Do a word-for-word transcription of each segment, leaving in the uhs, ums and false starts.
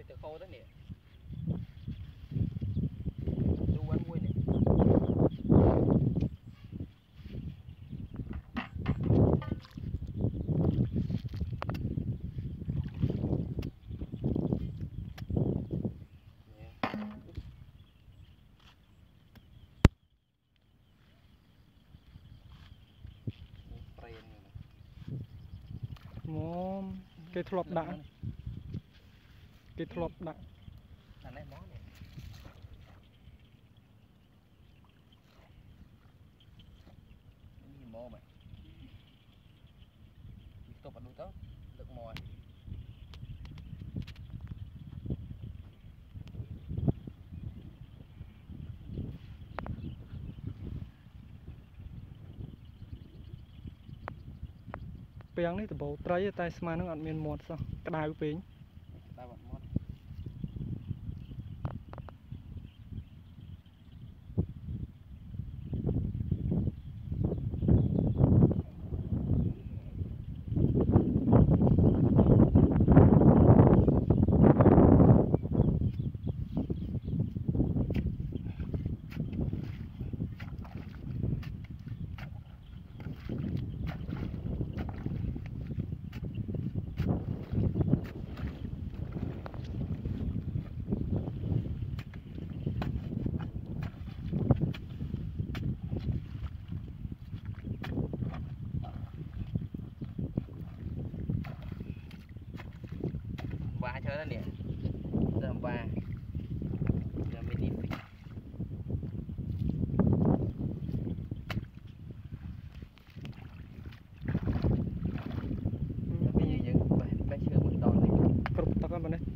về từ khô tới nè. Đu quanh quay nè. Cái thọp đã cái thọp đã Yang ni terbau tray tray semanung admin mod sah kedai uping.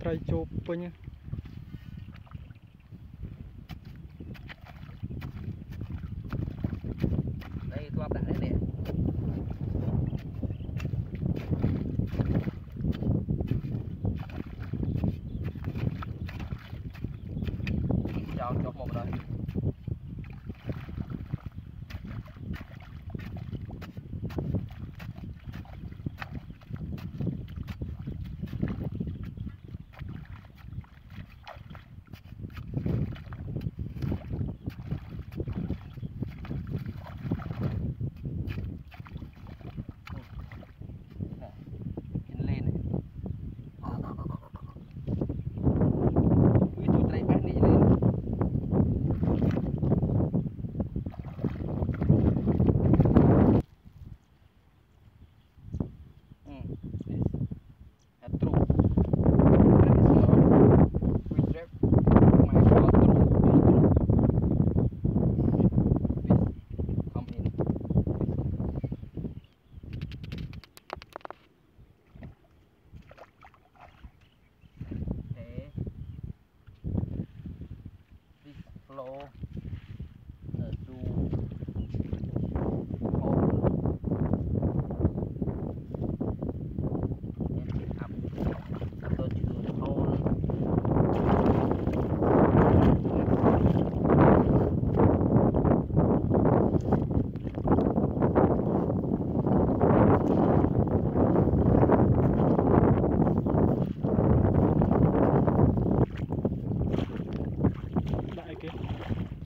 Trai chụp với nhé. Đây tôi đã đến nè. Chọn chụp một rồi. Thank you.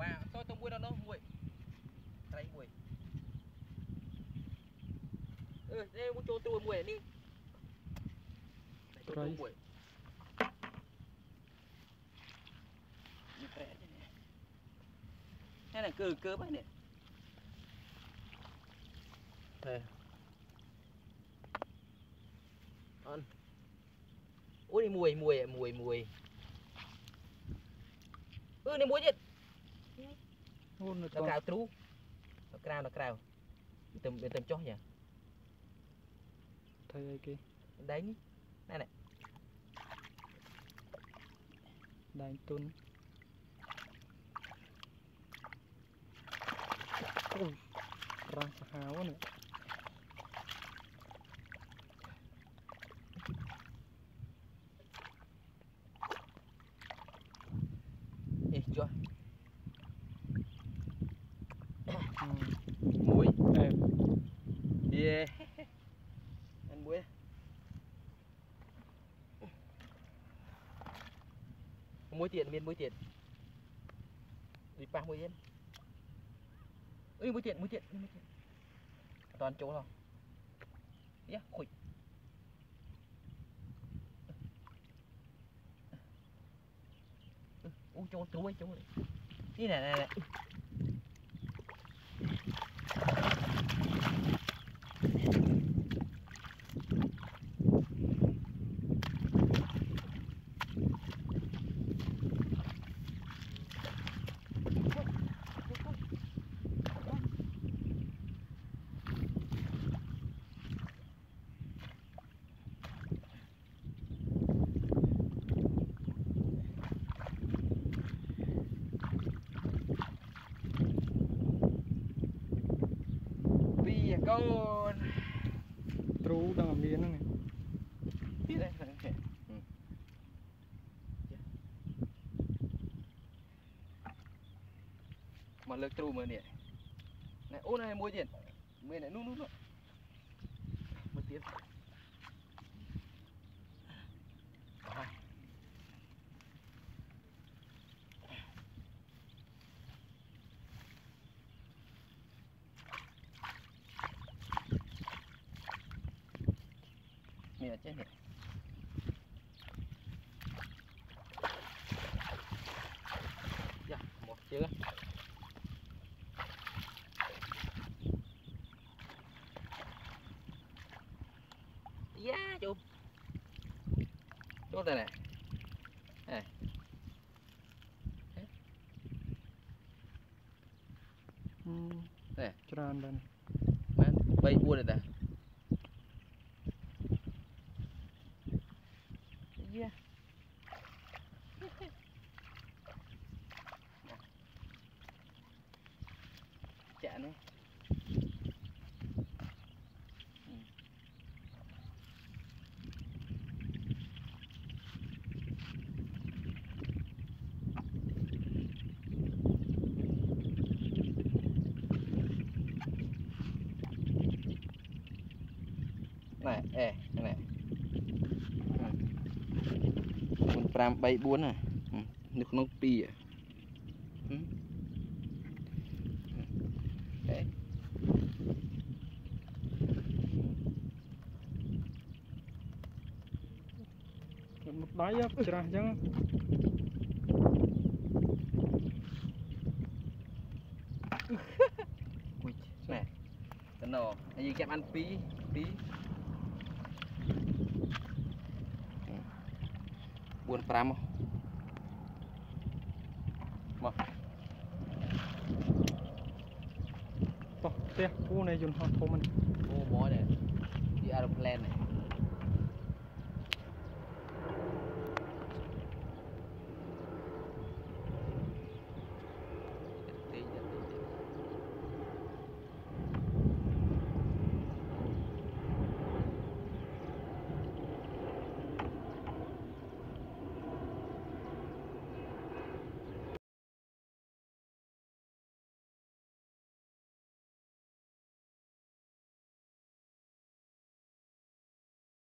và tôi tôi mua đâu nó muội cái muội ừ đây muốn cho tôi muội đi tôi tôi muội như thế này thế này cứ cứ bác này đây ăn ôi mùi mùi mùi mùi ừ này mùi gì nó cào trú nó cào nó cào tìm tìm chó nhỉ thấy đây kia đánh này này đánh tún ôi răng hào quá này cho muối em yeah ăn muối muối tiện miên muối tiện đi pa muối yên ơi muối tiện muối tiện muối tiện toàn chỗ rồi yeah khụi u cho trôi trôi đi này này này con trú đang ở miếng này biết đấy mà lực trú mà nè này ô này môi tiền mày này nút nút một tiếng mẹ chết mẹ dạ một chưa dạ chụp chốt đây này này này tròn đây này bay buôn này ta yeah. Chạy nữa. Này, ê, này. Ram bay bốn à, nước nấu pì à, đấy, một đáy á, chả chăng? Quỳ, này, tận nọ, anh gì kẹp ăn pì, pì. Buôn pram mà to tép cu này dùng hòn thô mình ô bó này đi aeroplane này